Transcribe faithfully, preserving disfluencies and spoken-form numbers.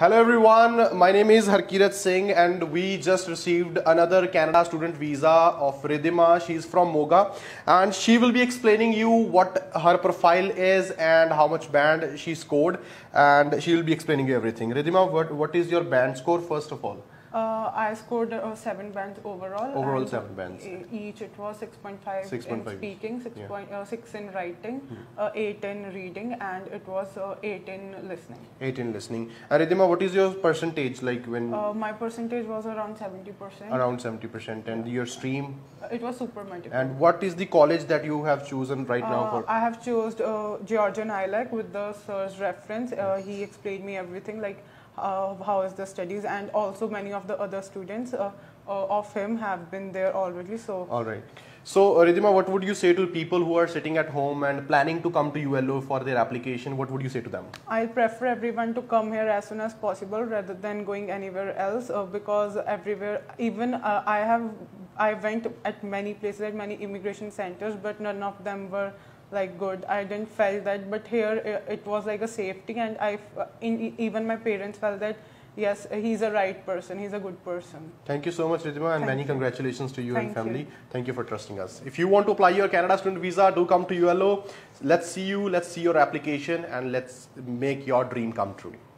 Hello everyone, my name is Harkirat Singh and we just received another Canada student visa of Ridhima. She is from Moga and she will be explaining you what her profile is and how much band she scored, and she will be explaining you everything. Ridhima, what, what is your band score first of all? Uh, I scored uh, seven bands overall. Overall seven bands. Each it was six point five in speaking, six, yeah. point, uh, six in writing, hmm. uh, eight in reading, and it was uh, eight in listening. eight in listening. And Ridhima, what is your percentage like when? Uh, my percentage was around seventy percent. Around seventy percent. And your stream? It was super multiple. And what is the college that you have chosen right uh, now? For I have chosen uh, Georgian I L A C with the sir's reference. Uh, he explained me everything, like Uh, how is the studies, and also many of the other students uh, uh, of him have been there already. So all right. So Ridhima, what would you say to people who are sitting at home and planning to come to U L O for their application? What would you say to them? I prefer everyone to come here as soon as possible rather than going anywhere else, uh, because everywhere, even uh, I have, I went at many places, at many immigration centers, but none of them were like good. I didn't felt that, but here it was like a safety, and I in, even my parents felt that yes, he's a right person, he's a good person. Thank you so much, Ridhima, and Thank many you. Congratulations to you Thank and family. You. Thank you for trusting us. If you want to apply your Canada student visa, do come to U L O. Let's see you, let's see your application, and let's make your dream come true.